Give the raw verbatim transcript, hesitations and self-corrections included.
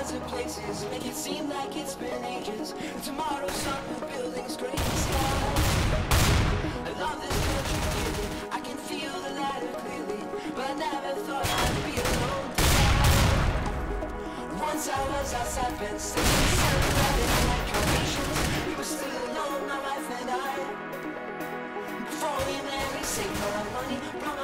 kinds of places, make it seem like it's been ages. And tomorrow's sun will buildings, great skies. I love this country dearly, I can feel the ladder clearly, but I never thought I'd be alone. Once I was outside Ben State, celebrating my traditions. We were still alone, my wife and I. Before we married, saved all our money.